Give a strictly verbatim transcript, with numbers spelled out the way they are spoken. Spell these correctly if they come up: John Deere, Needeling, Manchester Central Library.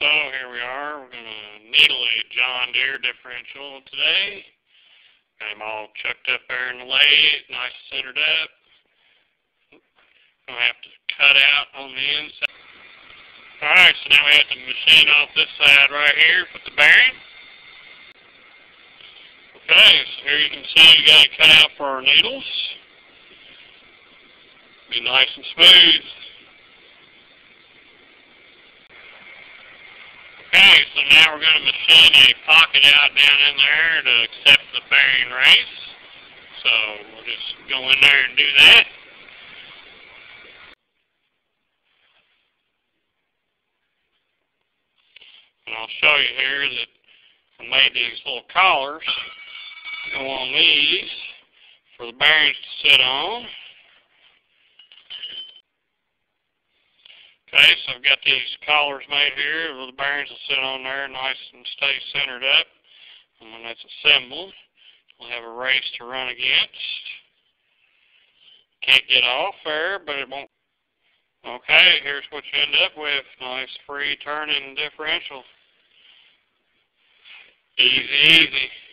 So here we are, we're going to needle a John Deere differential today. Got him all chucked up there in the lathe, nice and centered up. Going to have to cut out on the inside. Alright, so now we have to machine off this side right here with the bearing. Okay, so here you can see we got to cut out for our needles. Be nice and smooth. Okay, so now we're going to machine a pocket out down in there to accept the bearing race. So we'll just go in there and do that. And I'll show you here that I made these little collars go on these for the bearings to sit on. Okay, so I've got these collars made here where the bearings will sit on there nice and stay centered up. And when that's assembled, we'll have a race to run against. Can't get off there, but it won't. Okay, here's what you end up with. Nice free turning differential. Easy, easy.